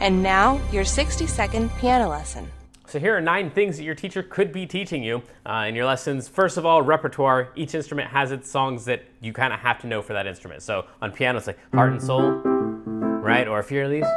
And now, your 60-second piano lesson. So here are 9 things that your teacher could be teaching you in your lessons. First of all, repertoire. Each instrument has its songs that you kind of have to know for that instrument. So on piano, it's like Heart and Soul, right? Or Fierlis.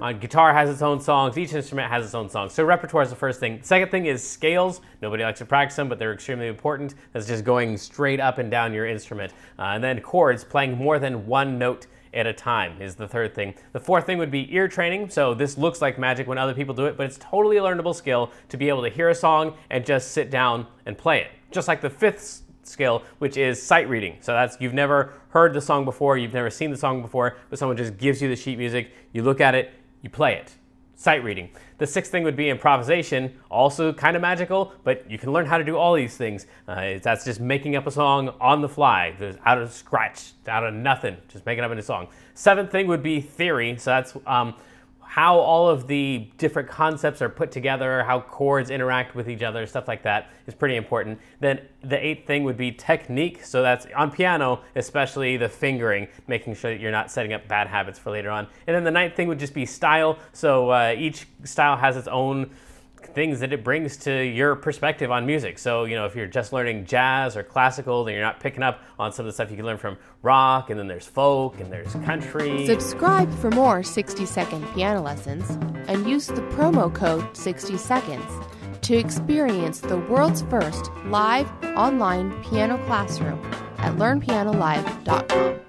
On guitar has its own songs. Each instrument has its own songs. So repertoire is the first thing. Second thing is scales. Nobody likes to practice them, but they're extremely important. That's just going straight up and down your instrument. And then chords, playing more than one note at a time is the third thing. The fourth thing would be ear training. So this looks like magic when other people do it, but it's totally a learnable skill to be able to hear a song and just sit down and play it. Just like the fifth skill, which is sight reading. So that's, you've never heard the song before, you've never seen the song before, but someone just gives you the sheet music, you look at it, you play it. Sight reading. The sixth thing would be improvisation, also kind of magical, but you can learn how to do all these things. That's just making up a song on the fly, out of scratch, out of nothing, just making up a new song. Seventh thing would be theory, so that's how all of the different concepts are put together, how chords interact with each other, stuff like that is pretty important. Then the 8th thing would be technique, so that's on piano, especially the fingering, making sure that you're not setting up bad habits for later on. And then the 9th thing would just be style, so each style has its own things that it brings to your perspective on music. So, you know, if you're just learning jazz or classical, then you're not picking up on some of the stuff you can learn from rock, and then there's folk, and there's country. Subscribe for more 60-second piano lessons, and use the promo code 60 seconds to experience the world's first live online piano classroom at LearnPianoLive.com.